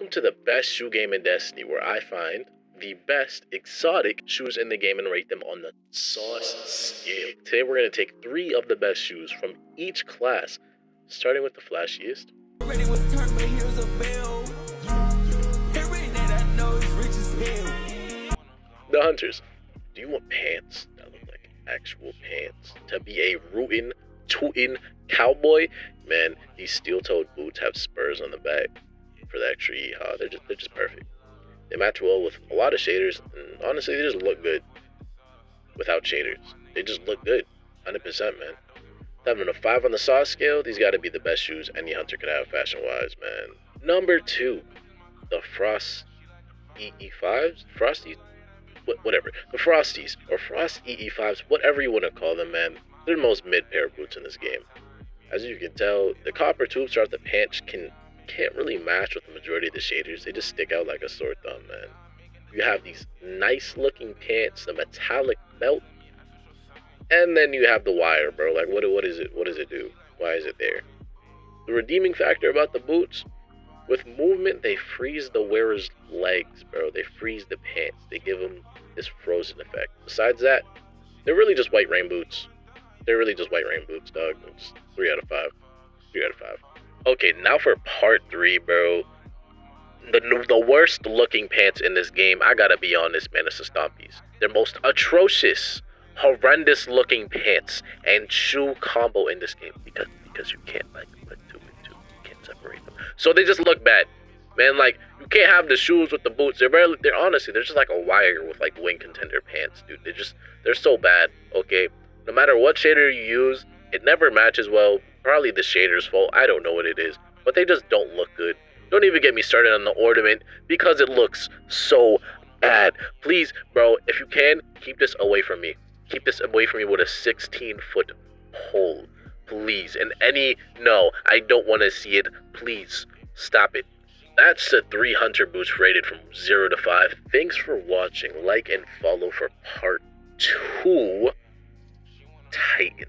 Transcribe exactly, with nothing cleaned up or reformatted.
Welcome to the best shoe game in Destiny, where I find the best exotic shoes in the game and rate them on the sauce scale. Today we're going to take three of the best shoes from each class, starting with the flashiest. The hunters. Do you want pants that look like actual pants? To be a rootin', tootin' cowboy? Man, these steel-toed boots have spurs on the back for the extra yeehaw. They're just, they're just perfect. They match well with a lot of shaders, and honestly, they just look good without shaders. They just look good, one hundred percent, man. Having a five on the sauce scale, these gotta be the best shoes any hunter could have fashion-wise, man. Number two, the Frost-ee fives? Frosty, whatever. The Frosties, or Frost-ee fives, whatever you wanna call them, man. They're the most mid-pair boots in this game. As you can tell, the copper tubes throughout the pants can can't really match with the majority of the shaders. They just stick out like a sore thumb, man. You have these nice looking pants, the metallic belt, and then you have the wire, bro. Like what what is it what does it do? Why is it there? The redeeming factor about the boots, with movement they freeze the wearer's legs, bro. They freeze the pants. They give them this frozen effect. Besides that, they're really just white rain boots. They're really just white rain boots, dog. It's three out of five. Three out of five. Okay, now for part three, bro. The, the worst looking pants in this game, I gotta be honest, man, it's the Stompies. Their most atrocious, horrendous looking pants and shoe combo in this game. Because because you can't, like, put two and two. You can't separate them. So they just look bad. Man, like, you can't have the shoes with the boots. They're barely, they're honestly, they're just like a wire with, like, wing contender pants, dude. They're just, they're so bad, okay? No matter what shader you use, it never matches well. Probably the shader's fault, I don't know what it is, but they just don't look good. Don't even get me started on the ornament, because it looks so bad. Please, bro, if you can, keep this away from me. Keep this away from me with a sixteen foot pole, please. And any, no, I don't want to see it, please, stop it. That's the three hunter boots rated from zero to five. Thanks for watching, like and follow for part two, Titan.